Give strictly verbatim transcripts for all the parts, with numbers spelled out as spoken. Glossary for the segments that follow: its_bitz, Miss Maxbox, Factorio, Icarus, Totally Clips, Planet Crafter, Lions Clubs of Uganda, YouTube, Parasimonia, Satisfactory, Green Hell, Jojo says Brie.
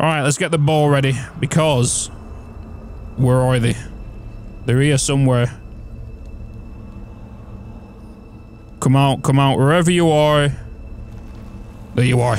All right, let's get the bow ready because where are they? They're here somewhere. Come out, come out, wherever you are. There you are.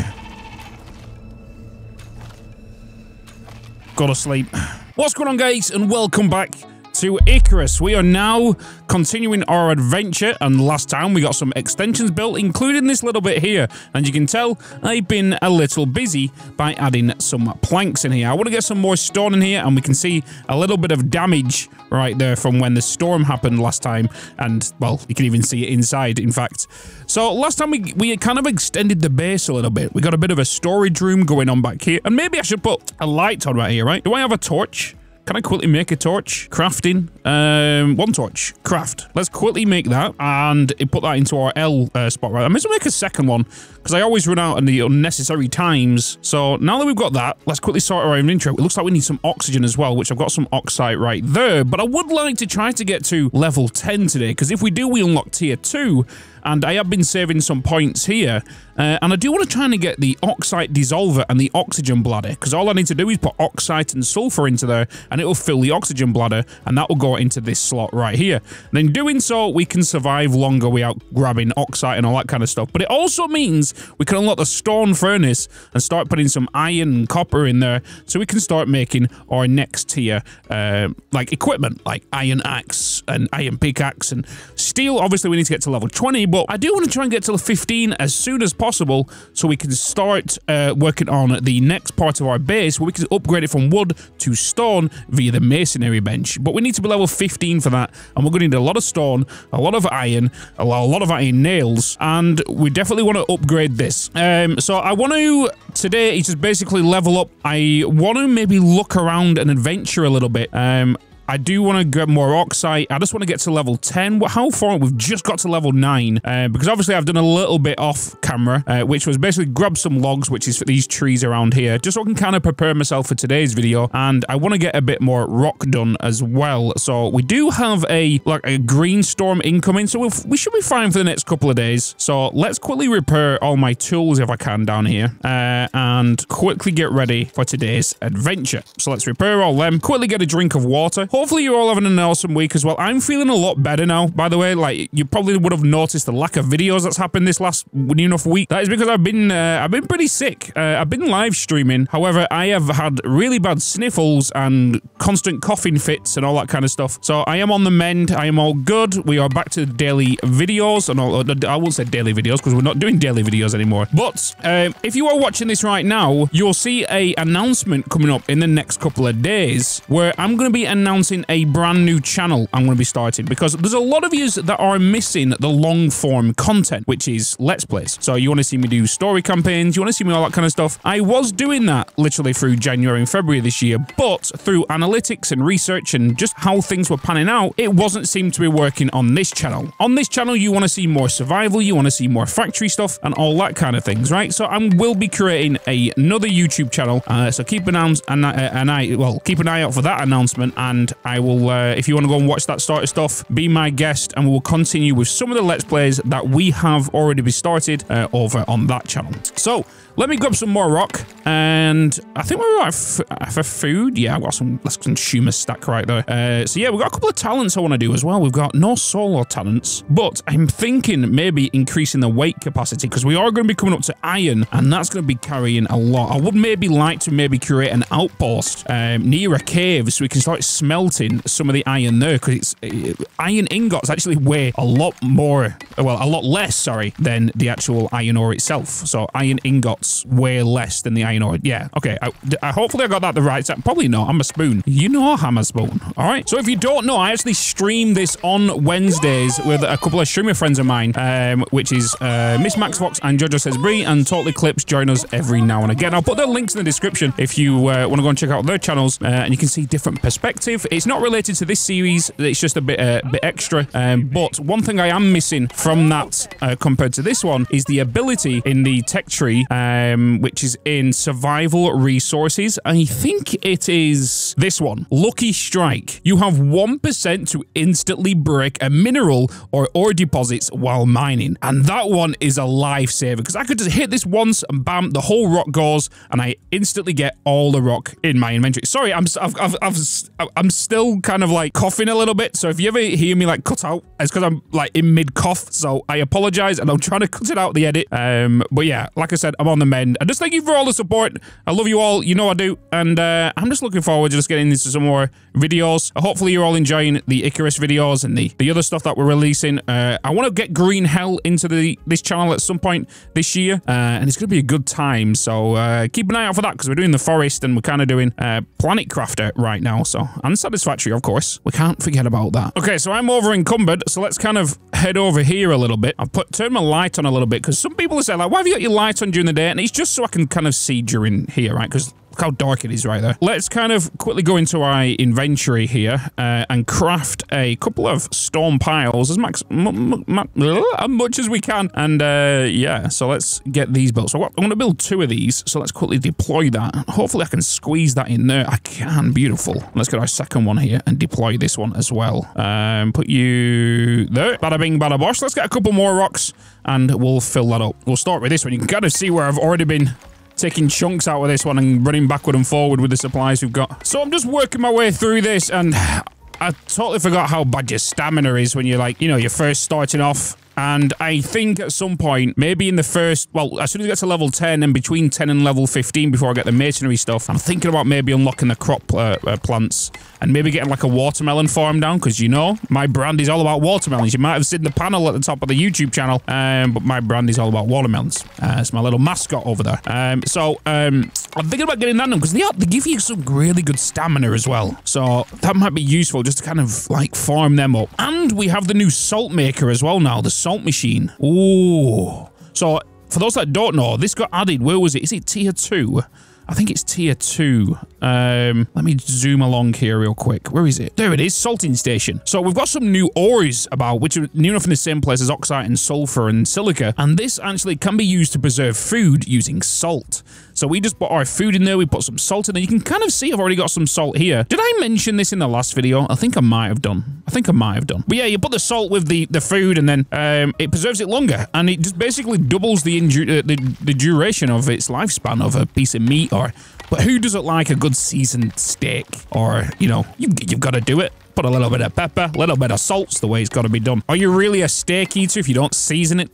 Gotta sleep. What's going on, guys, and welcome back to Icarus. We are now continuing our adventure, and last time we got some extensions built, including this little bit here, and you can tell I've been a little busy by adding some planks in here. I want to get some more stone in here, and we can see a little bit of damage right there from when the storm happened last time, and well, you can even see it inside, in fact. So last time we, we kind of extended the base a little bit. We got a bit of a storage room going on back here, and maybe I should put a light on right here, right? Do I have a torch? Can I quickly make a torch? Crafting. Um, one torch. Craft. Let's quickly make that and put that into our L uh, spot right there. I might as well make a second one because I always run out in the unnecessary times. So now that we've got that, let's quickly sort our inventory. It looks like we need some oxygen as well, which I've got some oxide right there. But I would like to try to get to level ten today because if we do, we unlock tier two. And I have been saving some points here. Uh, and I do want to try and get the oxide dissolver and the oxygen bladder. Because all I need to do is put oxide and sulfur into there. And it will fill the oxygen bladder. And that will go into this slot right here. And in doing so, we can survive longer without grabbing oxide and all that kind of stuff. But it also means we can unlock the stone furnace. And start putting some iron and copper in there. So we can start making our next tier uh, like equipment. Like iron axe and iron pickaxe. And steel, obviously, we need to get to level twenty. But I do want to try and get to fifteen as soon as possible so we can start uh, working on the next part of our base where we can upgrade it from wood to stone via the masonry bench. But we need to be level fifteen for that, and we're going to need a lot of stone, a lot of iron, a lot of iron nails, and we definitely want to upgrade this. Um, so I want to, today, it's just basically level up. I want to maybe look around and adventure a little bit. Um, I do want to get more oxide. I just want to get to level ten. How far? We've just got to level nine. Uh, because obviously I've done a little bit off camera, uh, which was basically grab some logs, which is for these trees around here, just so I can kind of prepare myself for today's video. And I want to get a bit more rock done as well. So we do have a like a green storm incoming, so we'll, we should be fine for the next couple of days. So let's quickly repair all my tools if I can down here, uh, and quickly get ready for today's adventure. So let's repair all them. Quickly get a drink of water. Hopefully you're all having an awesome week as well. I'm feeling a lot better now, by the way. Like, you probably would have noticed the lack of videos that's happened this last near enough week. That is because I've been uh, I've been pretty sick. Uh, I've been live streaming. However, I have had really bad sniffles and constant coughing fits and all that kind of stuff. So I am on the mend. I am all good. We are back to daily videos. And all, I won't say daily videos because we're not doing daily videos anymore. But um, if you are watching this right now, you'll see an announcement coming up in the next couple of days where I'm going to be announcing a brand new channel I'm going to be starting, because there's a lot of yous that are missing the long form content, which is Let's Plays. So you want to see me do story campaigns, you want to see me all that kind of stuff. I was doing that literally through January and February this year, but through analytics and research and just how things were panning out, it wasn't seem to be working on this channel. On this channel, you want to see more survival, you want to see more factory stuff and all that kind of things, right? So I will be creating a, another YouTube channel, uh, so keep an, an, an eye, well, keep an eye out for that announcement. And I will, uh, if you want to go and watch that sort of stuff, be my guest, and we will continue with some of the Let's Plays that we have already been started uh, over on that channel. So, let me grab some more rock, and I think we're right for, for food. Yeah, I've got some, let's consume a stack right there. Uh, so yeah, we've got a couple of talents I want to do as well. We've got no solar talents, but I'm thinking maybe increasing the weight capacity, because we are going to be coming up to iron, and that's going to be carrying a lot. I would maybe like to maybe create an outpost um, near a cave, so we can start smelting melting some of the iron there, because it's it, iron ingots actually weigh a lot more, well, a lot less, sorry, than the actual iron ore itself. So iron ingots weigh less than the iron ore. Yeah, okay. I, I hopefully I got that the right time. Probably not. I'm a spoon. You know I'm a spoon. All right. So if you don't know, I actually stream this on Wednesdays with a couple of streamer friends of mine, um, which is uh, Miss Maxbox and Jojo Says Brie, and Totally Clips join us every now and again. I'll put their links in the description if you uh, want to go and check out their channels, uh, and you can see different perspectives. It's not related to this series, it's just a bit uh, bit extra, um, but one thing I am missing from that uh, compared to this one is the ability in the tech tree, um, which is in survival resources. I think it is... this. This one. Lucky Strike. You have one percent to instantly break a mineral or ore deposits while mining. And that one is a lifesaver, because I could just hit this once and bam, the whole rock goes, and I instantly get all the rock in my inventory. Sorry, I'm I've, I've, I've, I'm still kind of like coughing a little bit, so if you ever hear me like cut out, it's because I'm like in mid-cough, so I apologize, and I'm trying to cut it out the edit. Um, but yeah, like I said, I'm on the mend. And just thank you for all the support. I love you all. You know I do. And uh, I'm just looking forward to just getting into some more videos. Hopefully you're all enjoying the Icarus videos and the, the other stuff that we're releasing. Uh, I want to get Green Hell into the this channel at some point this year, uh, and it's going to be a good time. So uh, keep an eye out for that, because we're doing the forest and we're kind of doing uh, Planet Crafter right now. So, and Satisfactory, of course. We can't forget about that. Okay, so I'm over encumbered, so let's kind of head over here a little bit. I've put turned my light on a little bit, because some people have said, like, why have you got your light on during the day? And it's just so I can kind of see during here, right? Because look how dark it is right there. Let's kind of quickly go into our inventory here uh, and craft a couple of stone piles as max, m m as much as we can. And uh, yeah, so let's get these built. So I'm going to build two of these. So let's quickly deploy that. Hopefully I can squeeze that in there. I can. Beautiful. Let's get our second one here and deploy this one as well. Um, put you there. Bada bing, bada bosh. Let's get a couple more rocks and we'll fill that up. We'll start with this one. You can kind of see where I've already been taking chunks out of this one and running backward and forward with the supplies we've got. So I'm just working my way through this, and I totally forgot how bad your stamina is when you're like, you know, you're first starting off. And I think at some point, maybe in the first, well, as soon as I get to level ten and between ten and level fifteen before I get the masonry stuff, I'm thinking about maybe unlocking the crop uh, uh, plants and maybe getting like a watermelon farm down, because you know, my brand is all about watermelons. You might have seen the panel at the top of the YouTube channel, um, but my brand is all about watermelons. Uh, it's my little mascot over there. Um, so um, I'm thinking about getting that done, because they, they give you some really good stamina as well. So that might be useful just to kind of like farm them up. And we have the new salt maker as well now, the salt machine. Ooh. So, for those that don't know, this got added. Where was it? Is it tier two? I think it's tier two. Um, let me zoom along here real quick. Where is it? There it is. Salting station. So we've got some new ores about, which are near enough in the same place as oxide and sulfur and silica. And this actually can be used to preserve food using salt. So we just put our food in there. We put some salt in there. You can kind of see I've already got some salt here. Did I mention this in the last video? I think I might have done. I think I might have done. But yeah, you put the salt with the, the food, and then um, it preserves it longer. And it just basically doubles the, uh, the, the duration of its lifespan of a piece of meat. Or, but who doesn't like a good seasoned steak? Or, you know, you, you've got to do it. Put a little bit of pepper, a little bit of salt's the way it's got to be done. Are you really a steak eater if you don't season it?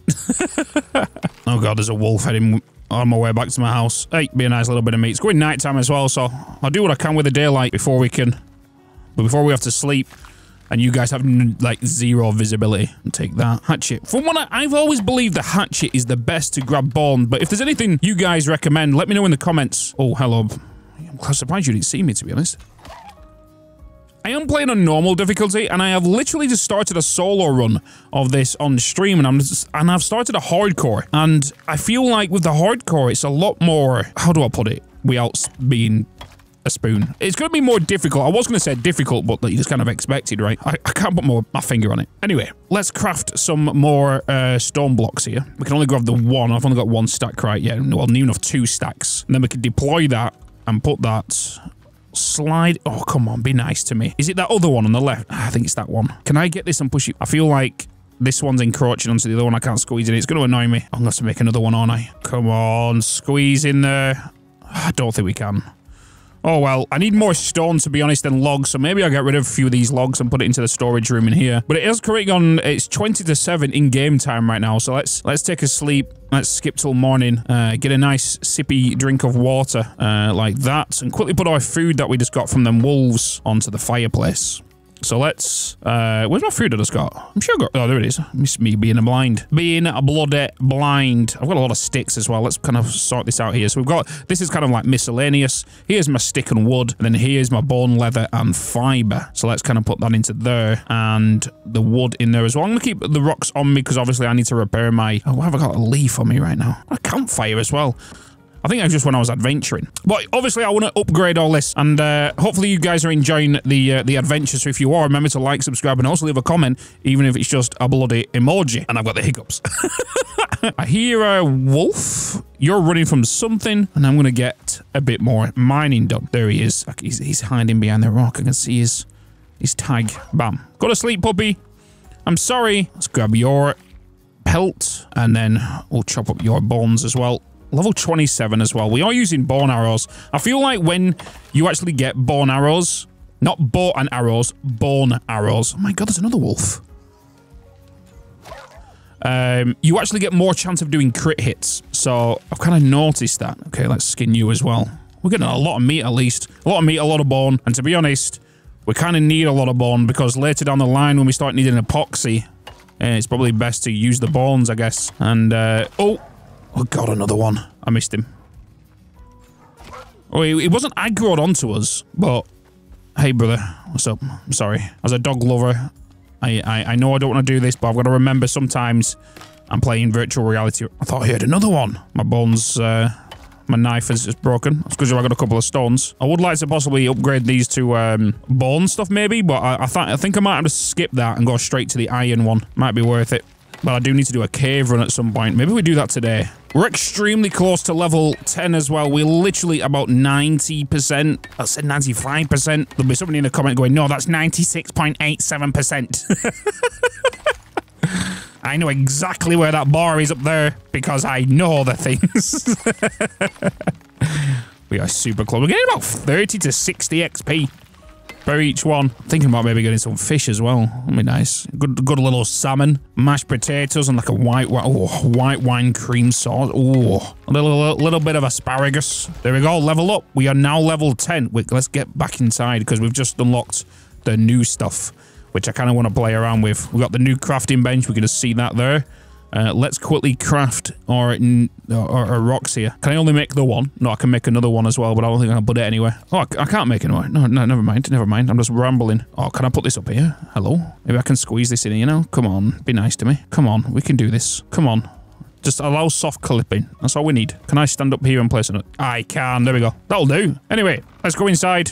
Oh, God, there's a wolf heading on my way back to my house. Hey, be a nice little bit of meat. It's going nighttime as well, so I'll do what I can with the daylight before we can... But before we have to sleep... And you guys have, like, zero visibility. Take that. Hatchet. From what I, I've always believed the hatchet is the best to grab bone. But if there's anything you guys recommend, let me know in the comments. Oh, hello. I'm surprised you didn't see me, to be honest. I am playing on normal difficulty, and I have literally just started a solo run of this on stream, and I'm just, and I've started a hardcore. And I feel like with the hardcore, it's a lot more... How do I put it? Without being... a spoon. It's going to be more difficult. I was going to say difficult, but that you just kind of expected, right? I, I can't put more, my finger on it. Anyway, let's craft some more uh, stone blocks here. We can only grab the one. I've only got one stack right yet. Well, near enough two stacks. And then we can deploy that and put that slide. Oh, come on. Be nice to me. Is it that other one on the left? I think it's that one. Can I get this and push it? I feel like this one's encroaching onto the other one. I can't squeeze in it. It's going to annoy me. I'm going to have to make another one, aren't I? Come on. Squeeze in there. I don't think we can. Oh, well, I need more stone, to be honest, than logs, so maybe I'll get rid of a few of these logs and put it into the storage room in here. But it is currently on, it's twenty to seven in game time right now, so let's let's take a sleep. Let's skip till morning, uh, get a nice sippy drink of water uh, like that, and quickly put our food that we just got from them wolves onto the fireplace. So let's... Uh, where's my food I just got? I'm sure I got... Oh, there it is. It's me being a blind. Being a bloody blind. I've got a lot of sticks as well. Let's kind of sort this out here. So we've got... This is kind of like miscellaneous. Here's my stick and wood. And then here's my bone, leather, and fiber. So let's kind of put that into there. And the wood in there as well. I'm going to keep the rocks on me because obviously I need to repair my... Oh, why have I got a leaf on me right now? A campfire as well. I think it was just when I was adventuring. But obviously, I want to upgrade all this, and uh, hopefully you guys are enjoying the uh, the adventure. So if you are, remember to like, subscribe, and also leave a comment, even if it's just a bloody emoji. And I've got the hiccups. I hear a wolf. You're running from something, and I'm going to get a bit more mining done. There he is. He's, he's hiding behind the rock. I can see his, his tag. Bam. Go to sleep, puppy. I'm sorry. Let's grab your pelt, and then we'll chop up your bones as well. Level twenty-seven as well. We are using bone arrows. I feel like when you actually get bone arrows, not bow and arrows, bone arrows. Oh my god, there's another wolf. Um, you actually get more chance of doing crit hits. So I've kind of noticed that. Okay, let's skin you as well. We're getting a lot of meat at least. A lot of meat, a lot of bone. And to be honest, we kind of need a lot of bone because later down the line when we start needing epoxy, eh, it's probably best to use the bones, I guess. And, uh, oh, oh god, another one. I missed him. Oh, he, he wasn't aggroed onto us, but hey, brother, what's up? I'm sorry. As a dog lover, I, I, I know I don't want to do this, but I've got to remember sometimes I'm playing virtual reality. I thought I heard another one. My bones, uh, my knife is just broken. That's because I got a couple of stones. I would like to possibly upgrade these to um, bone stuff maybe, but I, I, th I think I might have to skip that and go straight to the iron one. Might be worth it. But I do need to do a cave run at some point. Maybe we do that today. We're extremely close to level ten as well. We're literally about ninety percent. I said ninety-five percent. There'll be somebody in the comment going, no, that's ninety-six point eight seven percent. I know exactly where that bar is up there because I know the things. We are super close. We're getting about thirty to sixty X P per each one. Thinking about maybe getting some fish as well. That'd be nice. Good, good little salmon, mashed potatoes, and like a white, oh, white wine cream sauce. Oh, a little, little bit of asparagus. There we go. Level up. We are now level ten. Wait, let's get back inside because we've just unlocked the new stuff, which I kind of want to play around with. We've got the new crafting bench. We can just see that there. Uh, let's quickly craft our, our, our rocks here. Can I only make the one? No, I can make another one as well, but I don't think I can put it anywhere. Oh, I, I can't make anywhere. No, no, never mind, never mind. I'm just rambling. Oh, can I put this up here? Hello? Maybe I can squeeze this in here now. Come on, be nice to me. Come on, we can do this. Come on. Just allow soft clipping. That's all we need. Can I stand up here and place it? I can, there we go. That'll do. Anyway, let's go inside.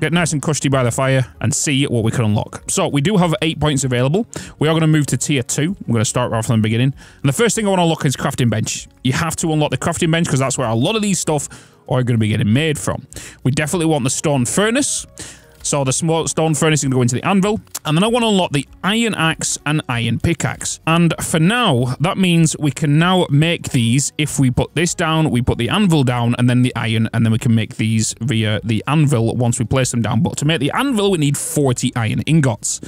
Get nice and cushy by the fire and see what we can unlock. So we do have eight points available. We are going to move to tier two. We're going to start right from the beginning. And the first thing I want to unlock is crafting bench. You have to unlock the crafting bench because that's where a lot of these stuff are going to be getting made from. We definitely want the stone furnace. So the small stone furnace is going to go into the anvil. And then I want to unlock the iron axe and iron pickaxe. And for now, that means we can now make these. If we put this down, we put the anvil down and then the iron. And then we can make these via the anvil once we place them down. But to make the anvil, we need forty iron ingots.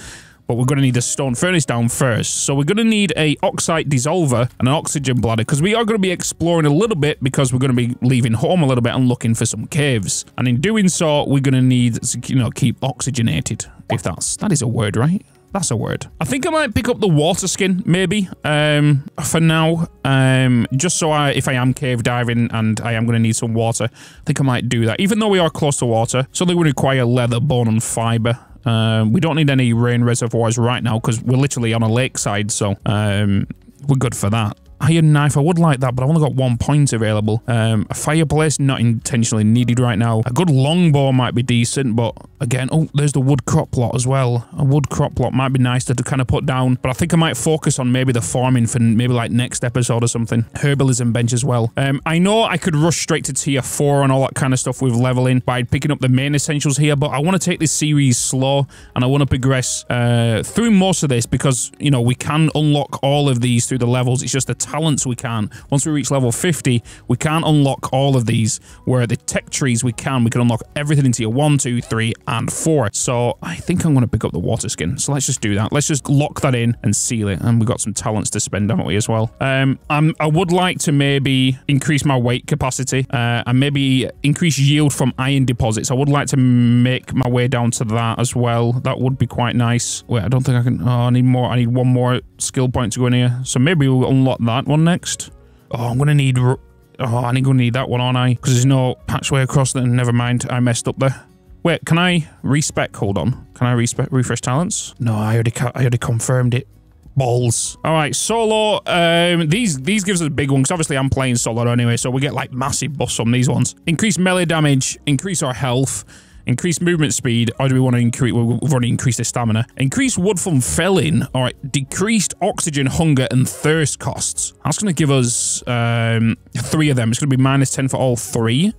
But we're going to need the stone furnace down first. So we're going to need a oxide dissolver and an oxygen bladder because we are going to be exploring a little bit because we're going to be leaving home a little bit and looking for some caves. And in doing so, we're going to need to, you know, keep oxygenated. If that's, that is a word, right? That's a word. I think I might pick up the water skin, maybe, um, for now, um, just so I, if I am cave diving and I am going to need some water, I think I might do that. Even though we are close to water, so they would require leather, bone, and fiber. Um, we don't need any rain reservoirs right now because we're literally on a lakeside, so um, we're good for that. Iron knife, I would like that, but I've only got one point available. Um, a fireplace, not intentionally needed right now. A good longbow might be decent, but again, oh, there's the wood crop lot as well. A wood crop lot might be nice to, to kind of put down, but I think I might focus on maybe the farming for maybe like next episode or something. Herbalism bench as well. Um, I know I could rush straight to tier four and all that kind of stuff with leveling by picking up the main essentials here, but I want to take this series slow and I want to progress uh, through most of this because, you know, we can unlock all of these through the levels. It's just the talents we can. Once we reach level fifty, we can't unlock all of these, where the tech trees we can. We can unlock everything in tier one, two, three, and four. So I think I'm going to pick up the water skin. So let's just do that. Let's just lock that in and seal it. And we've got some talents to spend, haven't we, as well? Um, I'm, I would like to maybe increase my weight capacity uh, and maybe increase yield from iron deposits. I would like to make my way down to that as well. That would be quite nice. Wait, I don't think I can... Oh, I need more. I need one more skill point to go in here. So maybe we'll unlock that one next. Oh, I'm gonna need. Oh, I ain't gonna need that one, aren't I? Because there's no patchway across there. Never mind. I messed up there. Wait, can I respec? Hold on. Can I respec? Refresh talents? No, I already. I already confirmed it. balls. All right, solo. Um, these these gives us big ones. Obviously, I'm playing solo anyway, so we get like massive buffs from these ones. Increase melee damage. Increase our health. Increase movement speed, or do we want to increase? We've already increased the stamina. Increase wood from felling, all right. Decreased oxygen, hunger, and thirst costs. That's going to give us um, three of them. It's going to be minus ten for all three.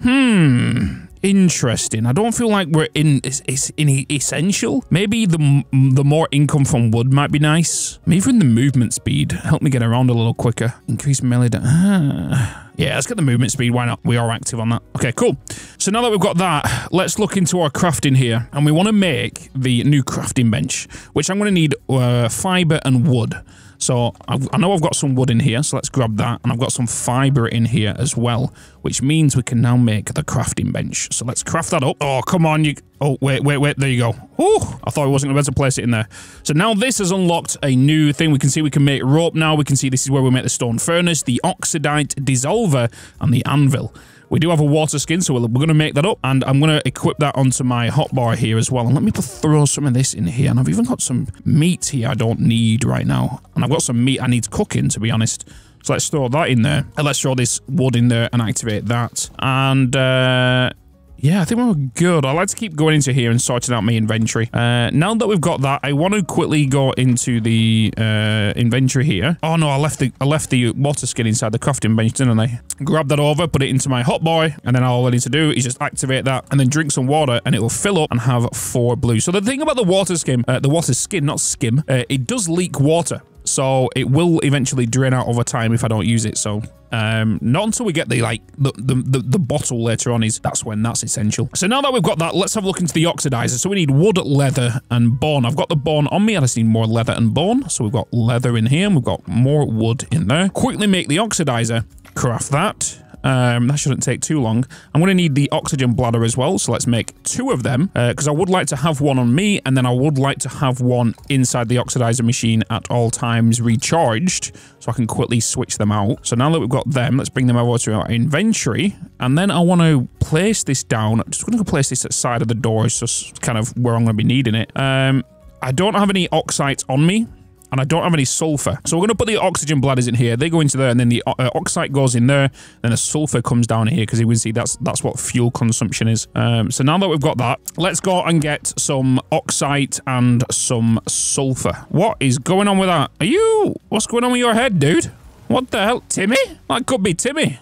Hmm. Interesting. I don't feel like we're in. It's, it's in essential. Maybe the the more income from wood might be nice. Maybe in the movement speed, help me get around a little quicker. Increase melee. Ah. Yeah, let's get the movement speed. Why not? We are active on that. Okay, cool. So now that we've got that, let's look into our crafting here. And we want to make the new crafting bench, which I'm going to need uh, fiber and wood. So I've, I know I've got some wood in here, so let's grab that. And I've got some fiber in here as well, which means we can now make the crafting bench. So let's craft that up. Oh, come on. You. Oh, wait, wait, wait. There you go. Oh, I thought I wasn't going to place it in there. So now this has unlocked a new thing. We can see we can make rope now. We can see this is where we make the stone furnace, the oxidite dissolver, and the anvil. We do have a water skin, so we're going to make that up. And I'm going to equip that onto my hotbar here as well. And let me throw some of this in here. And I've even got some meat here I don't need right now. And I've got some meat I need cooking, to be honest. So let's throw that in there. And let's throw this wood in there and activate that. And, uh... yeah, I think we're good. I like to keep going into here and sorting out my inventory. Uh, now that we've got that, I want to quickly go into the uh, inventory here. Oh no, I left the I left the water skin inside the crafting bench, didn't I? Grab that over, put it into my hotbar, and then all I need to do is just activate that, and then drink some water, and it will fill up and have four blue. So the thing about the water skin, uh, the water skin, not skim, uh, it does leak water, so it will eventually drain out over time if I don't use it. So. Um, not until we get the, like, the, the, the bottle later on is, that's when that's essential. So now that we've got that, let's have a look into the oxidizer. So we need wood, leather, and bone. I've got the bone on me. I just need more leather and bone. So we've got leather in here, and we've got more wood in there. Quickly make the oxidizer. Craft that. Um, that shouldn't take too long. I'm going to need the oxygen bladder as well, so let's make two of them, because uh, I would like to have one on me, and then I would like to have one inside the oxidizer machine at all times recharged, so I can quickly switch them out. So now that we've got them, let's bring them over to our inventory, and then I want to place this down. I'm just going to place this at the side of the door. It's just kind of where I'm going to be needing it. Um, I don't have any oxides on me. And I don't have any sulfur. So we're going to put the oxygen bladders in here. They go into there, and then the uh, oxide goes in there. Then the sulfur comes down here, because you can see that's that's what fuel consumption is. Um, so now that we've got that, let's go and get some oxide and some sulfur. What is going on with that? Are you... What's going on with your head, dude? What the hell? Timmy? That could be Timmy.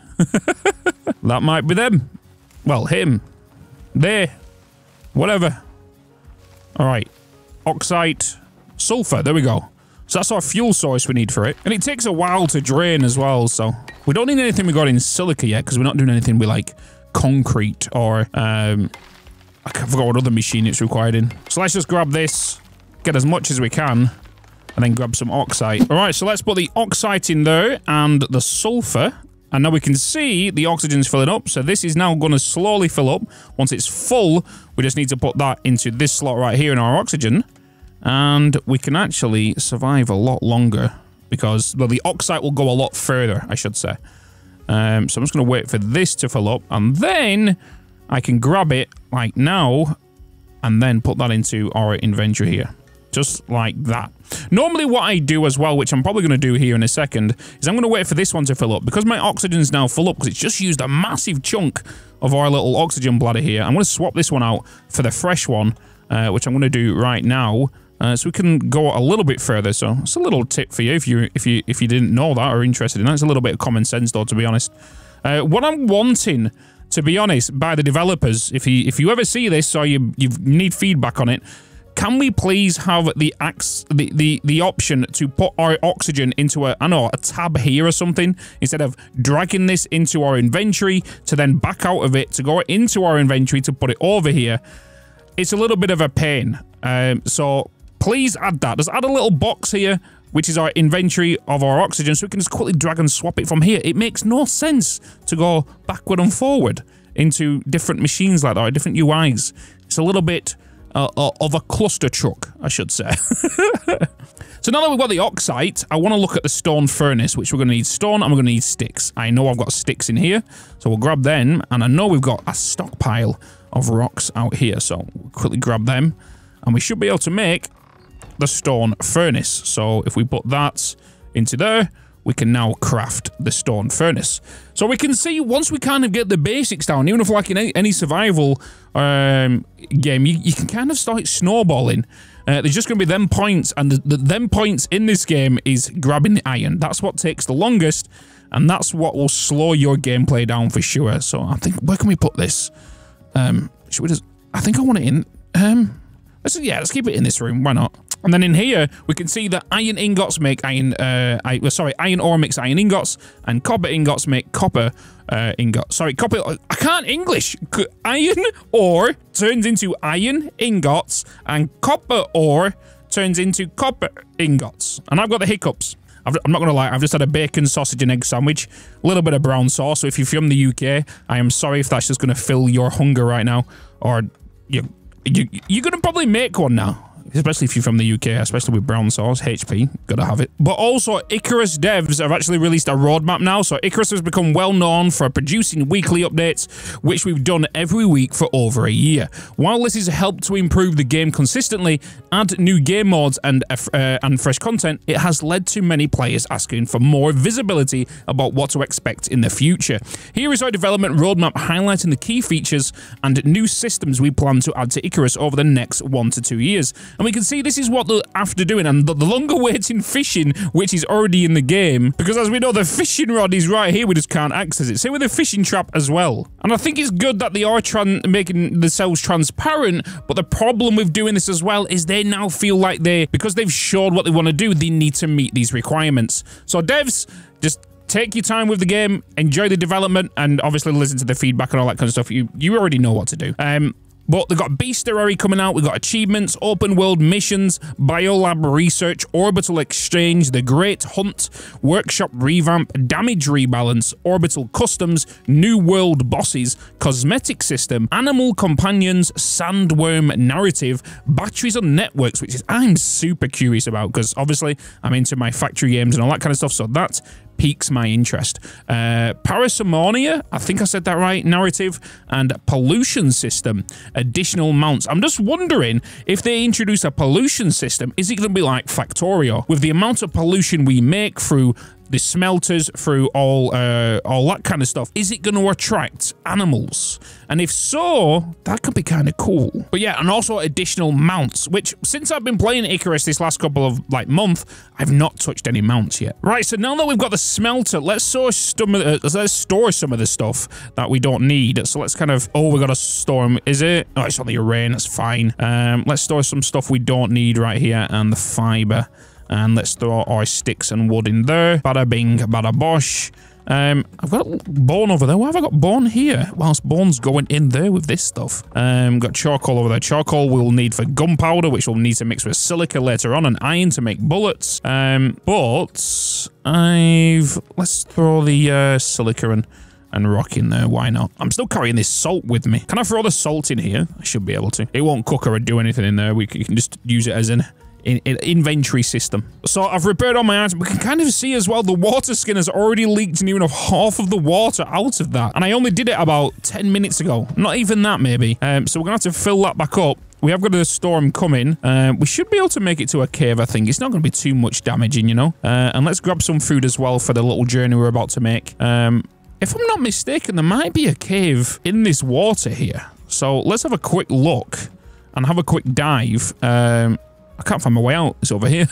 That might be them. Well, him. They. Whatever. All right. Oxide. Sulfur. There we go. So that's our fuel source we need for it. And it takes a while to drain as well, so... We don't need anything we got in silica yet, because we're not doing anything with, like, concrete or... Um, I forgot what other machine it's required in. So let's just grab this, get as much as we can, and then grab some oxide. All right, so let's put the oxide in there and the sulfur. And now we can see the oxygen's filling up, so this is now going to slowly fill up. Once it's full, we just need to put that into this slot right here in our oxygen. And we can actually survive a lot longer because, well, the oxide will go a lot further, I should say. Um, so I'm just going to wait for this to fill up, and then I can grab it like now and then put that into our inventory here. Just like that. Normally what I do as well, which I'm probably going to do here in a second, is I'm going to wait for this one to fill up. Because my oxygen's now full up, because it's just used a massive chunk of our little oxygen bladder here. I'm going to swap this one out for the fresh one, uh, which I'm going to do right now. Uh, so we can go a little bit further. So it's a little tip for you if you if you if you didn't know that or are interested in that. It's a little bit of common sense, though, to be honest. Uh, what I'm wanting, to be honest, by the developers, if you if you ever see this or you you need feedback on it, can we please have the ax the the the option to put our oxygen into a I know a tab here or something, instead of dragging this into our inventory to then back out of it to go into our inventory to put it over here? It's a little bit of a pain. Um, so. Please add that. Just add a little box here, which is our inventory of our oxygen, so we can just quickly drag and swap it from here. It makes no sense to go backward and forward into different machines like that, or different U Is. It's a little bit uh, of a cluster truck, I should say. So now that we've got the oxide, I want to look at the stone furnace, which we're going to need stone and we're going to need sticks. I know I've got sticks in here, so we'll grab them, and I know we've got a stockpile of rocks out here, so we'll quickly grab them, and we should be able to make... the stone furnace. So if we put that into there, we can now craft the stone furnace. So we can see once we kind of get the basics down, even if like in any survival um, game, you, you can kind of start snowballing. Uh, there's just going to be them points, and the, the them points in this game is grabbing the iron. That's what takes the longest, and that's what will slow your gameplay down for sure. So I think, where can we put this? Um, should we just, I think I want it in, um, let's, yeah, let's keep it in this room, why not? And then in here, we can see that iron ingots make iron, uh, I, well, sorry, iron ore makes iron ingots, and copper ingots make copper uh, ingots. Sorry, copper, I can't English. Iron ore turns into iron ingots, and copper ore turns into copper ingots. And I've got the hiccups. I've, I'm not going to lie, I've just had a bacon, sausage, and egg sandwich, a little bit of brown sauce. So if you're from the U K, I am sorry if that's just going to fill your hunger right now, or you, you, you're going to probably make one now. Especially if you're from the U K, especially with brown sauce, H P, gotta have it. But also, Icarus devs have actually released a roadmap now, so Icarus has become well known for producing weekly updates, which we've done every week for over a year. While this has helped to improve the game consistently, add new game modes and, uh, and fresh content, it has led to many players asking for more visibility about what to expect in the future. Here is our development roadmap highlighting the key features and new systems we plan to add to Icarus over the next one to two years. And we can see this is what they're after doing, and the, the longer waiting fishing, which is already in the game, because as we know, the fishing rod is right here, we just can't access it. Same with the fishing trap as well. And I think it's good that they are tran making themselves transparent, but the problem with doing this as well is they now feel like they, because they've showed what they want to do, they need to meet these requirements. So devs, just take your time with the game, enjoy the development, and obviously listen to the feedback and all that kind of stuff. You, you already know what to do. Um... But they've got bestiary coming out, we've got achievements, open world missions, biolab research, orbital exchange, the great hunt, workshop revamp, damage rebalance, orbital customs, new world bosses, cosmetic system, animal companions, sandworm narrative, batteries on networks, which is I'm super curious about because obviously I'm into my factory games and all that kind of stuff, so that's piques my interest. Uh, Parasimonia, I think I said that right, narrative, and pollution system, additional mounts. I'm just wondering if they introduce a pollution system, is it going to be like Factorio? With the amount of pollution we make through the smelters, through all uh, all that kind of stuff, is it going to attract animals? And if so, that could be kind of cool. But yeah, and also additional mounts, which since I've been playing Icarus this last couple of like month, I've not touched any mounts yet. Right, so now that we've got the smelter, let's store some, uh, let's store some of the stuff that we don't need. So let's kind of, oh, we got a storm, is it? Oh, it's on the array, that's fine. Um, let's store some stuff we don't need right here, and the fiber. And let's throw our sticks and wood in there. Bada bing, bada bosh. Um, I've got bone over there. Why have I got bone here? Whilst bone's going in there with this stuff. Um, got charcoal over there. Charcoal we'll need for gunpowder, which we'll need to mix with silica later on, and iron to make bullets. Um, but I've... Let's throw the uh, silica and, and rock in there. Why not? I'm still carrying this salt with me. Can I throw the salt in here? I should be able to. It won't cook or do anything in there. We can just use it as an... In, in inventory system. So I've repaired all my items. We can kind of see as well the water skin has already leaked near enough half of the water out of that. And I only did it about ten minutes ago. Not even that, maybe. Um, so we're going to have to fill that back up. We have got a storm coming. Uh, we should be able to make it to a cave, I think. It's not going to be too much damaging, you know. Uh, and let's grab some food as well for the little journey we're about to make. Um, if I'm not mistaken, there might be a cave in this water here. So let's have a quick look and have a quick dive. Um... I can't find my way out. It's over here.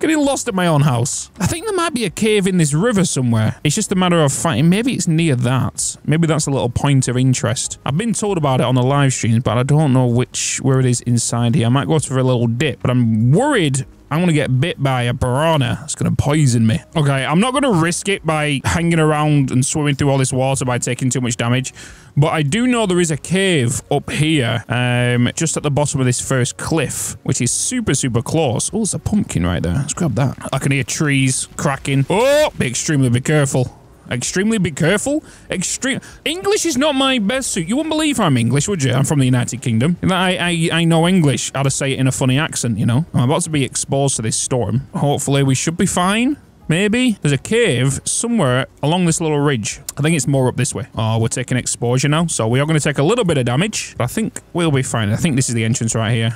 Getting lost at my own house. I think there might be a cave in this river somewhere. It's just a matter of fighting. Maybe it's near that. Maybe that's a little point of interest. I've been told about it on the live streams, but I don't know which where it is inside here. I might go for a little dip, but I'm worried I'm going to get bit by a piranha. It's going to poison me. Okay, I'm not going to risk it by hanging around and swimming through all this water by taking too much damage. But I do know there is a cave up here, um, just at the bottom of this first cliff, which is super, super close. Oh, there's a pumpkin right there. Let's grab that. I can hear trees cracking. Oh, be extremely be careful. Extremely be careful. Extreme. English is not my best suit. You wouldn't believe I'm English, would you? I'm from the United Kingdom. I, I, I know English. How to say it in a funny accent, you know? I'm about to be exposed to this storm. Hopefully we should be fine. Maybe. There's a cave somewhere along this little ridge. I think it's more up this way. Oh, we're taking exposure now. So we are going to take a little bit of damage. But I think we'll be fine. I think this is the entrance right here.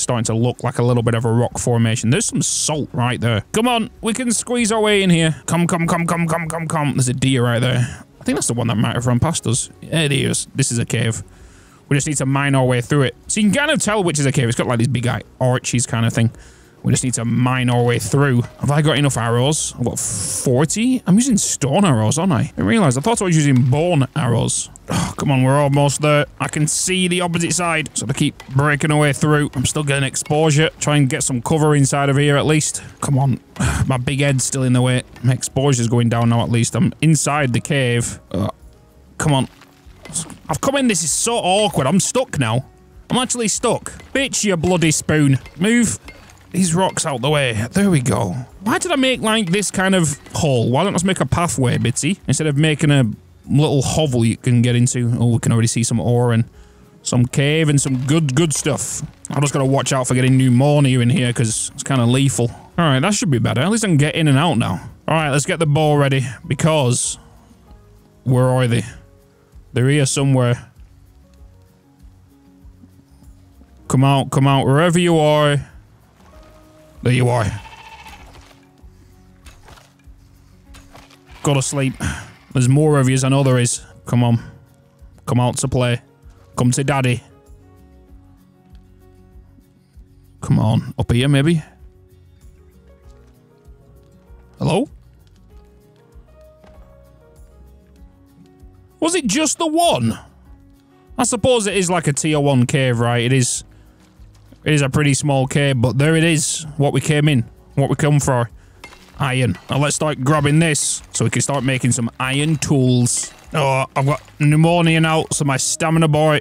starting to look like a little bit of a rock formation. There's some salt right there. Come on, we can squeeze our way in here. Come, come, come, come, come, come, come. There's a deer right there. I think that's the one that might have run past us. It is. This is a cave. We just need to mine our way through it. So you can kind of tell which is a cave. It's got like these big eye arches kind of thing. We just need to mine our way through. Have I got enough arrows? I've got forty. I'm using stone arrows, aren't I? I didn't realize. I thought I was using bone arrows. Oh, come on, we're almost there. I can see the opposite side. So to keep breaking our way through. I'm still getting exposure. Try and get some cover inside of here at least. Come on. My big head's still in the way. My exposure's going down now at least. I'm inside the cave. Oh, come on. I've come in. This is so awkward. I'm stuck now. I'm actually stuck. Bitch, you bloody spoon. Move. These rocks out the way. There we go. Why did I make, like, this kind of hole? Why don't I just make a pathway, Bitsy? Instead of making a little hovel you can get into. Oh, we can already see some ore and some cave and some good, good stuff. I've just got to watch out for getting new morning in here because it's kind of lethal. All right, that should be better. At least I can get in and out now. All right, let's get the bow ready because... Where are they? They're here somewhere. Come out, come out, wherever you are... There you are. Gotta sleep. There's more of you, I know there is. Come on. Come out to play. Come to daddy. Come on. Up here, maybe? Hello? Was it just the one? I suppose it is like a tier one cave, right? It is... It is a pretty small cave, but there it is. What we came in. What we come for. Iron. Now let's start grabbing this so we can start making some iron tools. Oh, I've got pneumonia now, so my stamina bar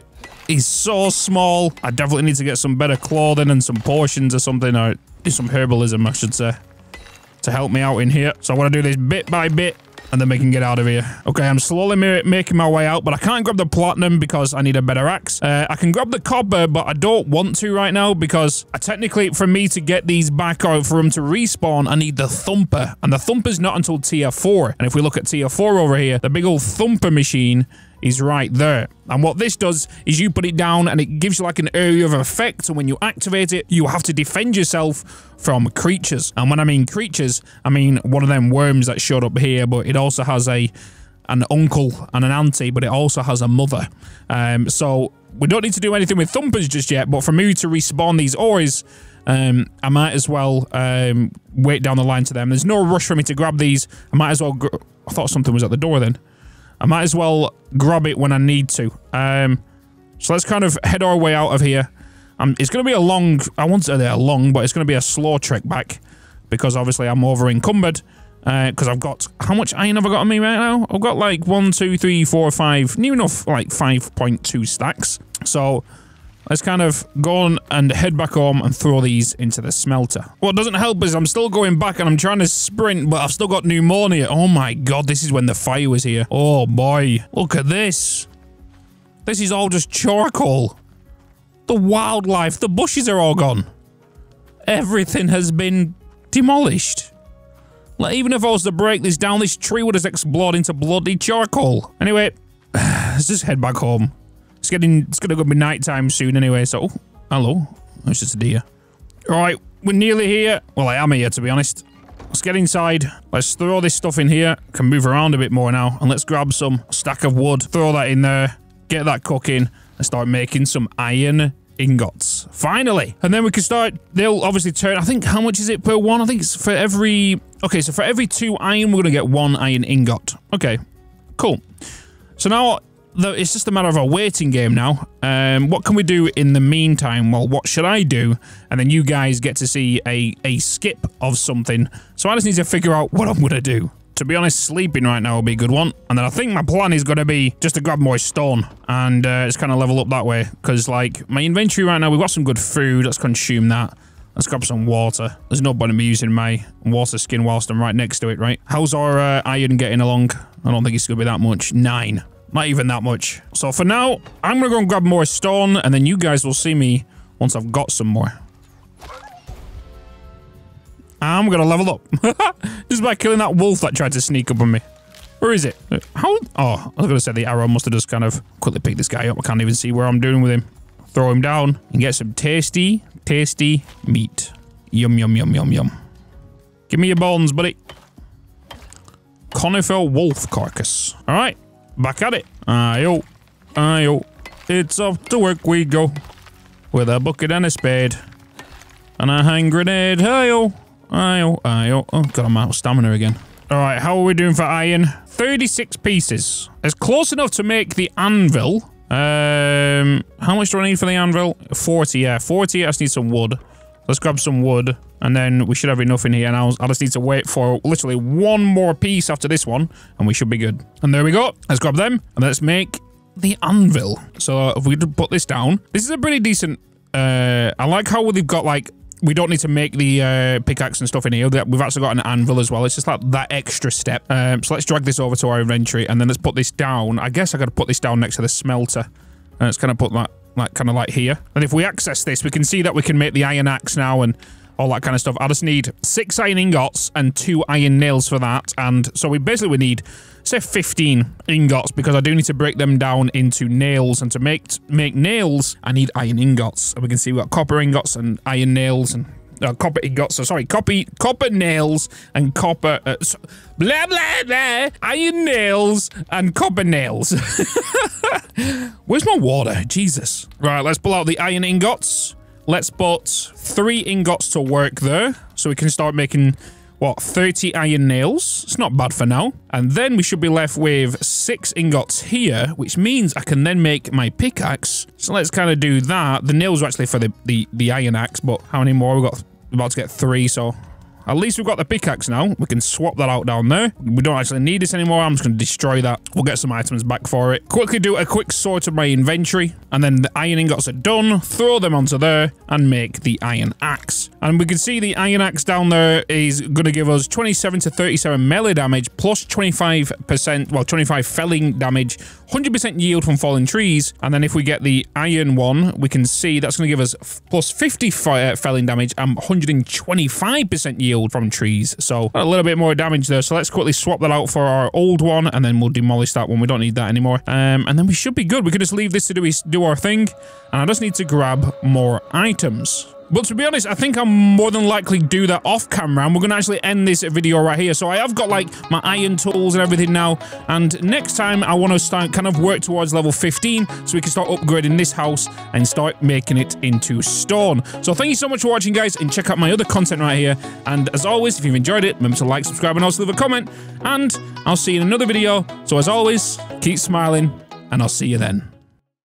is so small. I definitely need to get some better clothing and some potions or something. Or do some herbalism, I should say. To help me out in here. So I want to do this bit by bit. And then we can get out of here. Okay, I'm slowly ma making my way out, but I can't grab the platinum because I need a better axe. Uh, I can grab the copper, but I don't want to right now because I technically, for me to get these back out for them to respawn, I need the thumper. And the thumper's not until tier four. And if we look at tier four over here, the big old thumper machine is right there. And what this does is you put it down and it gives you like an area of effect. And when you activate it, you have to defend yourself from creatures. And when I mean creatures, I mean one of them worms that showed up here, but it also has a an uncle and an auntie, but it also has a mother. Um, so we don't need to do anything with thumpers just yet, but for me to respawn these ores, um, I might as well um, wait down the line to them. There's no rush for me to grab these. I might as well... I thought something was at the door then. I might as well grab it when I need to. Um, so let's kind of head our way out of here. Um, it's going to be a long... I won't say they're long, but it's going to be a slow trek back. Because obviously I'm over-encumbered. Because uh, I've got... How much iron have I got on me right now? I've got like one, two, three, four, five... Near enough like five point two stacks. So... Let's kind of go on and head back home and throw these into the smelter. What doesn't help is I'm still going back and I'm trying to sprint, but I've still got pneumonia. Oh my god, this is when the fire was here. Oh boy, look at this. This is all just charcoal. The wildlife, the bushes are all gone. Everything has been demolished. Like, even if I was to break this down, this tree would have exploded into bloody charcoal. Anyway, let's just head back home. It's getting, it's gonna go be nighttime soon anyway, so... Oh, hello. It's just a deer. Alright, we're nearly here. Well, I am here, to be honest. Let's get inside. Let's throw this stuff in here. Can move around a bit more now. And let's grab some stack of wood. Throw that in there. Get that cooking. And start making some iron ingots. Finally! And then we can start... They'll obviously turn... I think, how much is it per one? I think it's for every... Okay, so for every two iron, we're gonna get one iron ingot. Okay. Cool. So now... It's just a matter of a waiting game now. Um, what can we do in the meantime? Well, what should I do? And then you guys get to see a, a skip of something. So I just need to figure out what I'm going to do. To be honest, sleeping right now will be a good one. And then I think my plan is going to be just to grab more stone. And uh, just kind of level up that way. Because, like, my inventory right now, we've got some good food. Let's consume that. Let's grab some water. There's no point in me using my water skin whilst I'm right next to it, right? How's our uh, iron getting along? I don't think it's going to be that much. Nine. Not even that much. So for now, I'm going to go and grab more stone, and then you guys will see me once I've got some more. I'm going to level up. Just by killing that wolf that tried to sneak up on me. Where is it? How? Oh, I was going to say the arrow must have just kind of quickly picked this guy up. I can't even see where I'm doing with him. throw him down, and get some tasty, tasty meat. Yum, yum, yum, yum, yum. Give me your bones, buddy. Conifer wolf carcass. All right, back at it. Ayo, ayo. It's off to work we go, with a bucket and a spade, and a hand grenade. Ayo, ayo, ayo. Oh god, I'm out of stamina again. All right, how are we doing for iron? thirty-six pieces. It's close enough to make the anvil. Um, how much do I need for the anvil? forty, yeah, forty. I just need some wood. Let's grab some wood, and then we should have enough in here, and I'll, I'll just need to wait for literally one more piece after this one, and we should be good. And there we go. Let's grab them, and let's make the anvil. So if we put this down, this is a pretty decent... Uh, I like how they've got, like... We don't need to make the uh, pickaxe and stuff in here. We've actually got an anvil as well. It's just like that extra step. Um, so let's drag this over to our inventory, and then let's put this down. I guess I got to put this down next to the smelter. And let's kind of put that, like, kind of like here. And if we access this, we can see that we can make the iron axe now and all that kind of stuff. I just need six iron ingots and two iron nails for that. And so we basically we need, say, fifteen ingots, because I do need to break them down into nails. And to make make nails, I need iron ingots. And we can see we've got copper ingots and iron nails and uh, copper ingots. So sorry, copy, copper nails and copper... Uh, so, blah, blah, blah. Iron nails and copper nails. Where's my water? Jesus. Right, let's pull out the iron ingots. Let's put three ingots to work there, so we can start making, what, thirty iron nails. It's not bad for now. And then we should be left with six ingots here, which means I can then make my pickaxe. So let's kind of do that. The nails are actually for the, the, the iron axe, but how many more? We've got about to get three, so... At least we've got the pickaxe now. We can swap that out down there. We don't actually need this anymore. I'm just going to destroy that. We'll get some items back for it. Quickly do a quick sort of my inventory. And then the iron ingots are done. Throw them onto there and make the iron axe. And we can see the iron axe down there is going to give us twenty-seven to thirty-seven melee damage plus twenty-five percent, well, twenty-five felling damage, one hundred percent yield from falling trees. And then if we get the iron one, we can see that's going to give us plus fifty felling damage and one hundred twenty-five percent yield from trees, so a little bit more damage there. So let's quickly swap that out for our old one, and then we'll demolish that one. We don't need that anymore. Um, and then we should be good. We could just leave this to do is do our thing, and I just need to grab more items. But to be honest, I think I'll more than likely do that off camera, and we're going to actually end this video right here. So I have got, like, my iron tools and everything now, and next time I want to start kind of work towards level fifteen, so we can start upgrading this house and start making it into stone. So thank you so much for watching, guys, and check out my other content right here. And as always, if you've enjoyed it, remember to like, subscribe, and also leave a comment, and I'll see you in another video. So as always, keep smiling, and I'll see you then.